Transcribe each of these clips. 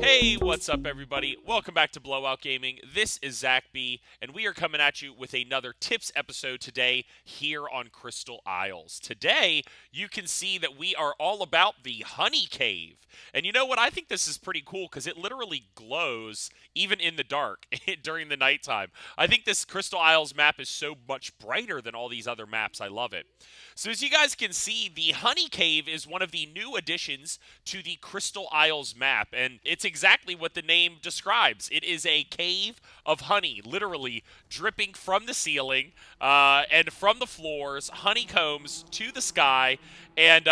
Hey, what's up everybody? Welcome back to Blowout Gaming. This is Zach B, and we are coming at you with another tips episode today here on Crystal Isles. Today, you can see that we are all about the Honey Cave. And you know what? I think this is pretty cool because it literally glows even in the dark during the nighttime. I think this Crystal Isles map is so much brighter than all these other maps. I love it. So as you guys can see, the Honey Cave is one of the new additions to the Crystal Isles map, and it's exactly what the name describes. It is a cave of honey, literally dripping from the ceiling and from the floors, honeycombs to the sky, and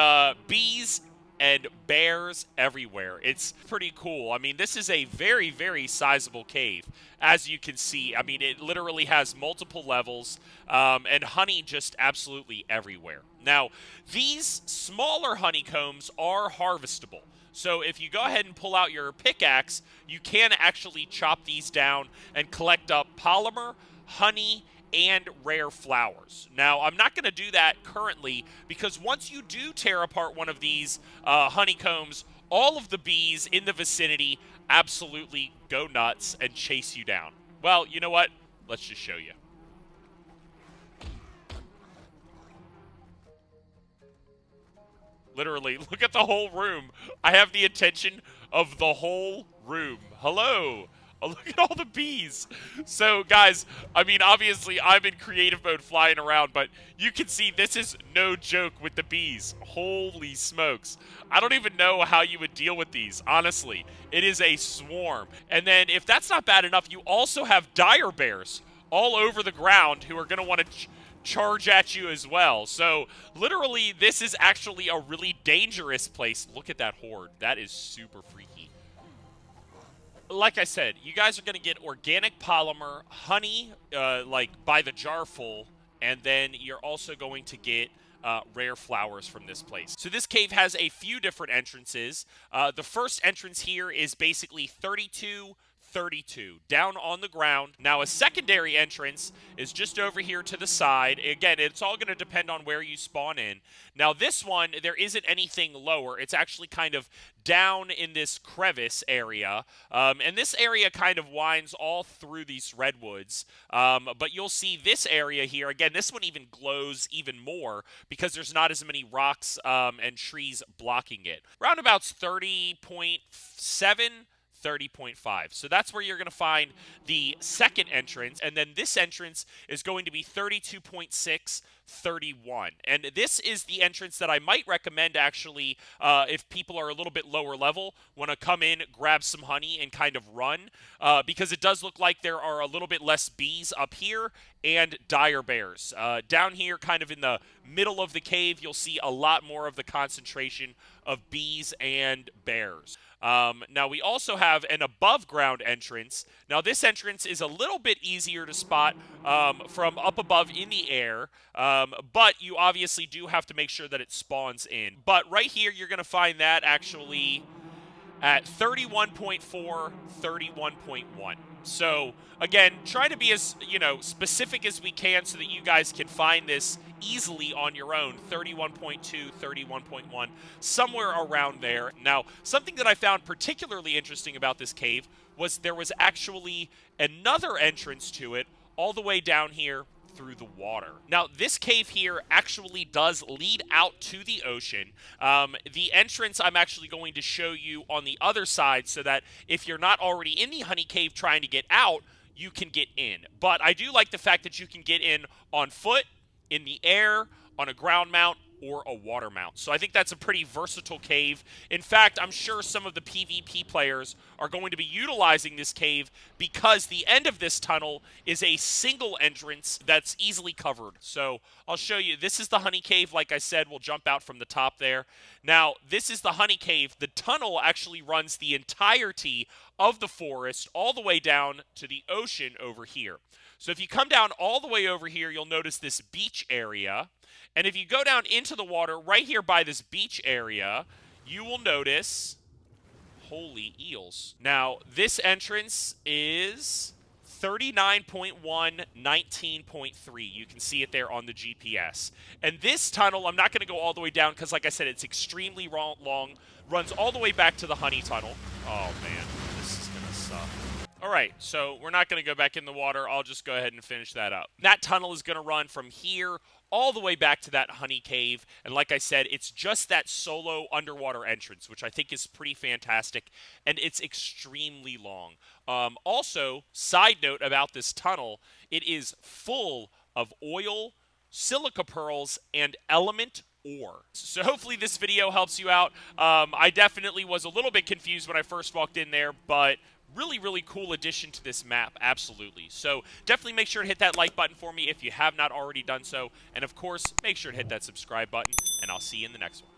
bees and bears everywhere. It's pretty cool. I mean, this is a very, very sizable cave. As you can see, I mean, it literally has multiple levels and honey just absolutely everywhere. Now, these smaller honeycombs are harvestable. So if you go ahead and pull out your pickaxe, you can actually chop these down and collect up polymer, honey, and rare flowers. Now, I'm not going to do that currently because once you do tear apart one of these honeycombs, all of the bees in the vicinity absolutely go nuts and chase you down. Well, you know what? Let's just show you. Literally, look at the whole room. I have the attention of the whole room. Hello. Oh, look at all the bees. So, guys, I mean, obviously, I'm in creative mode flying around, but you can see this is no joke with the bees. Holy smokes. I don't even know how you would deal with these, honestly. It is a swarm. And then, if that's not bad enough, you also have dire bears all over the ground who are going to want to charge at you as well. So literally this is actually a really dangerous place. Look at that horde. That is super freaky. Like I said, you guys are going to get organic polymer, honey, like by the jar full, and then you're also going to get rare flowers from this place. So this cave has a few different entrances. The first entrance here is basically 32, down on the ground. Now a secondary entrance is just over here to the side. Again, it's all going to depend on where you spawn in. Now this one, there isn't anything lower. It's actually kind of down in this crevice area. And this area kind of winds all through these redwoods. But you'll see this area here. Again, this one even glows even more because there's not as many rocks and trees blocking it. Roundabouts 30.7. 30.5. So that's where you're going to find the second entrance. And then this entrance is going to be 32.6, 31. And this is the entrance that I might recommend actually if people are a little bit lower level, want to come in, grab some honey and kind of run because it does look like there are a little bit less bees up here and dire bears. Down here kind of in the middle of the cave, you'll see a lot more of the concentration of bees and bears. Now we also have an above ground entrance. Now this entrance is a little bit easier to spot from up above in the air, but you obviously do have to make sure that it spawns in. But right here you're going to find that actually at 31.4, 31.1. So again, try to be as, you know, specific as we can so that you guys can find this easily on your own. 31.2, 31.1, somewhere around there. Now, something that I found particularly interesting about this cave was there was actually another entrance to it all the way down here through the water. Now, this cave here actually does lead out to the ocean. The entrance I'm actually going to show you on the other side so that if you're not already in the honey cave trying to get out, you can get in. But I do like the fact that you can get in on foot, in the air, on a ground mount, or a water mount. So I think that's a pretty versatile cave. In fact, I'm sure some of the PvP players are going to be utilizing this cave because the end of this tunnel is a single entrance that's easily covered. So I'll show you. This is the Honey Cave. Like I said, we'll jump out from the top there. Now, this is the Honey Cave. The tunnel actually runs the entirety of the forest all the way down to the ocean over here. So if you come down all the way over here, you'll notice this beach area. And if you go down into the water right here by this beach area, you will notice, holy eels. Now, this entrance is 39.1, 19.3. You can see it there on the GPS. And this tunnel, I'm not going to go all the way down because, like I said, it's extremely long. Runs all the way back to the honey tunnel. Oh, man. This is going to suck. All right, so we're not going to go back in the water. I'll just go ahead and finish that up. That tunnel is going to run from here all the way back to that honey cave. And like I said, it's just that solo underwater entrance, which I think is pretty fantastic. And it's extremely long. Also, side note about this tunnel, it is full of oil, silica pearls, and element ore. So hopefully this video helps you out. I definitely was a little bit confused when I first walked in there, but really cool addition to this map, absolutely. So definitely make sure to hit that like button for me if you have not already done so. And of course, make sure to hit that subscribe button, and I'll see you in the next one.